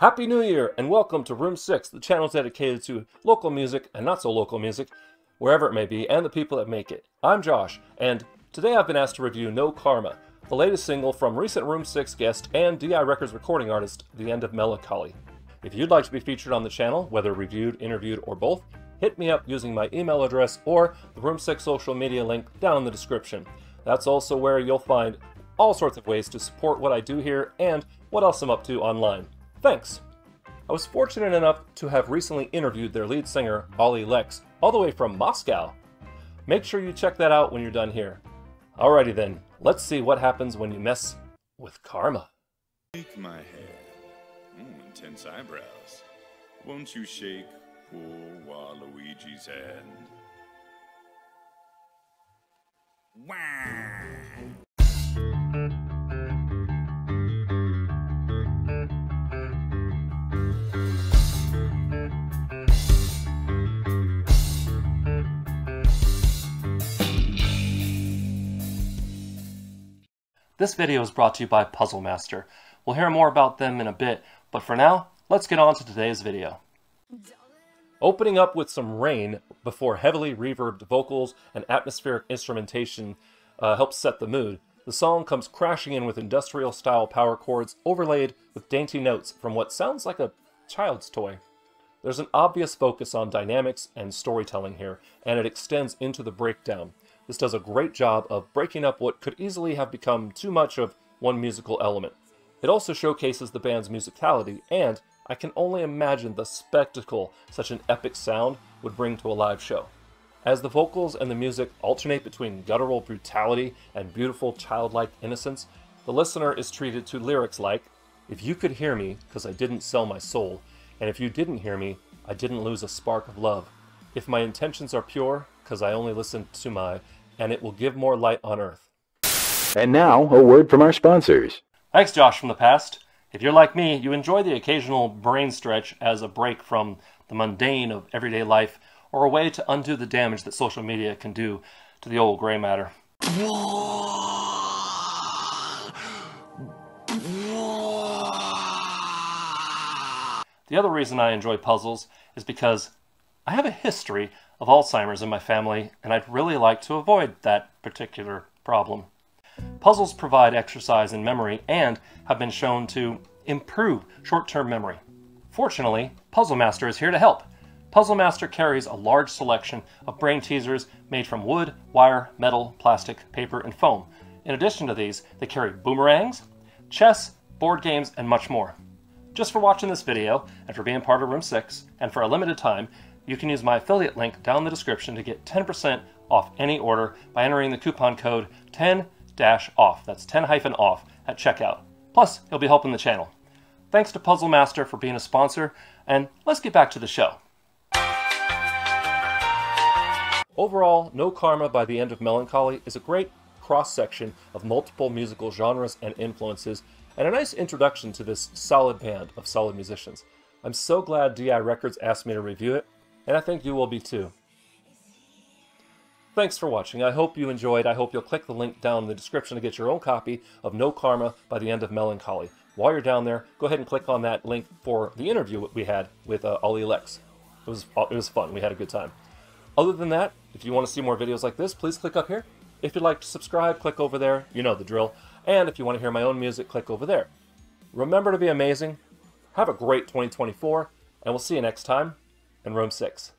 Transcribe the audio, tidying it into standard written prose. Happy New Year and welcome to Room 6, the channel dedicated to local music and not so local music, wherever it may be, and the people that make it. I'm Josh, and today I've been asked to review No Karma, the latest single from recent Room 6 guest and DI Records recording artist, The End of Melancholy. If you'd like to be featured on the channel, whether reviewed, interviewed, or both, hit me up using my email address or the Room 6 social media link down in the description. That's also where you'll find all sorts of ways to support what I do here and what else I'm up to online. Thanks! I was fortunate enough to have recently interviewed their lead singer, Olly Lex, all the way from Moscow. Make sure you check that out when you're done here. Alrighty then, let's see what happens when you mess with karma. Shake my hair. Intense eyebrows. Won't you shake poor Waluigi's hand? Wah! This video is brought to you by Puzzle Master. We'll hear more about them in a bit, but for now, let's get on to today's video. Opening up with some rain before heavily reverbed vocals and atmospheric instrumentation helps set the mood, the song comes crashing in with industrial-style power chords overlaid with dainty notes from what sounds like a child's toy. There's an obvious focus on dynamics and storytelling here, and it extends into the breakdown. This does a great job of breaking up what could easily have become too much of one musical element. It also showcases the band's musicality, and I can only imagine the spectacle such an epic sound would bring to a live show. As the vocals and the music alternate between guttural brutality and beautiful childlike innocence, the listener is treated to lyrics like, "If you could hear me, 'cause I didn't sell my soul, and if you didn't hear me, I didn't lose a spark of love. If my intentions are pure, 'cause I only listened to my, and it will give more light on Earth." And now, a word from our sponsors. Thanks, Josh from the past. If you're like me, you enjoy the occasional brain stretch as a break from the mundane of everyday life, or a way to undo the damage that social media can do to the old gray matter. The other reason I enjoy puzzles is because I have a history of Alzheimer's in my family, and I'd really like to avoid that particular problem. Puzzles provide exercise in memory and have been shown to improve short-term memory. Fortunately, Puzzle Master is here to help. Puzzle Master carries a large selection of brain teasers made from wood, wire, metal, plastic, paper, and foam. In addition to these, they carry boomerangs, chess, board games, and much more. Just for watching this video, and for being part of Room 6, and for a limited time, you can use my affiliate link down in the description to get 10% off any order by entering the coupon code 10-OFF. That's 10-OFF at checkout. Plus, you'll be helping the channel. Thanks to Puzzle Master for being a sponsor, and let's get back to the show. Overall, No Karma by The End of Melancholy is a great cross-section of multiple musical genres and influences, and a nice introduction to this solid band of solid musicians. I'm so glad DI Records asked me to review it, and I think you will be too. Thanks for watching. I hope you enjoyed. I hope you'll click the link down in the description to get your own copy of No Karma by The End of Melancholy. While you're down there, go ahead and click on that link for the interview we had with Olly Lex. It was fun. We had a good time. Other than that, if you want to see more videos like this, please click up here. If you'd like to subscribe, click over there. You know the drill. And if you want to hear my own music, click over there. Remember to be amazing. Have a great 2024, and we'll see you next time in Room 6.